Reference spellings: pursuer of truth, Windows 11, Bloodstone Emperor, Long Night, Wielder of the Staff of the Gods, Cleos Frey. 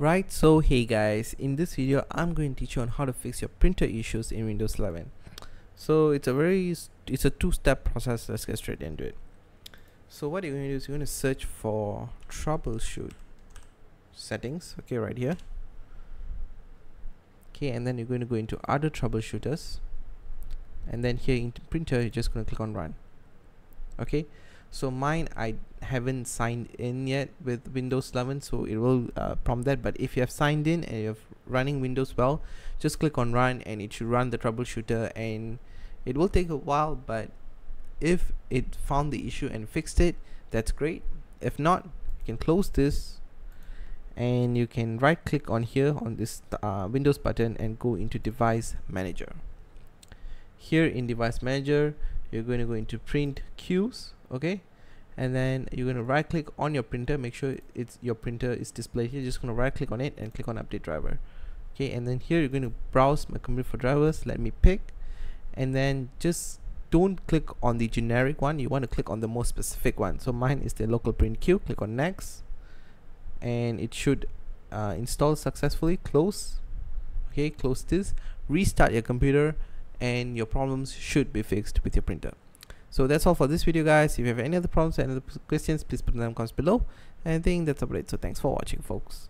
Right, so hey guys, in this video I'm going to teach you on how to fix your printer issues in Windows 11. So it's a two-step process. Let's get straight into it. So what you're going to do is you're going to search for troubleshoot settings, okay, right here. Okay, and then you're going to go into other troubleshooters, and then here into printer you're just going to click on run. Okay, so mine, I haven't signed in yet with Windows 11, so it will prompt that. But if you have signed in and you're running Windows well, just click on run and it should run the troubleshooter, and it will take a while, but if it found the issue and fixed it, that's great. If not, you can close this and you can right click on here on this Windows button and go into device manager. Here in device manager, you're going to go into print queues, okay, and then you're going to right click on your printer. Make sure it's your printer is displayed here. Just going to right click on it and click on update driver, okay, and then here you're going to browse my computer for drivers. Let me pick, and then just don't click on the generic one. You want to click on the more specific one. So mine is the local print queue. Click on next and it should install successfully. Close, okay, close this, restart your computer, and your problems should be fixed with your printer. So that's all for this video guys. If you have any other problems or any other questions, please put them in the comments below. And I think that's about it. So thanks for watching folks.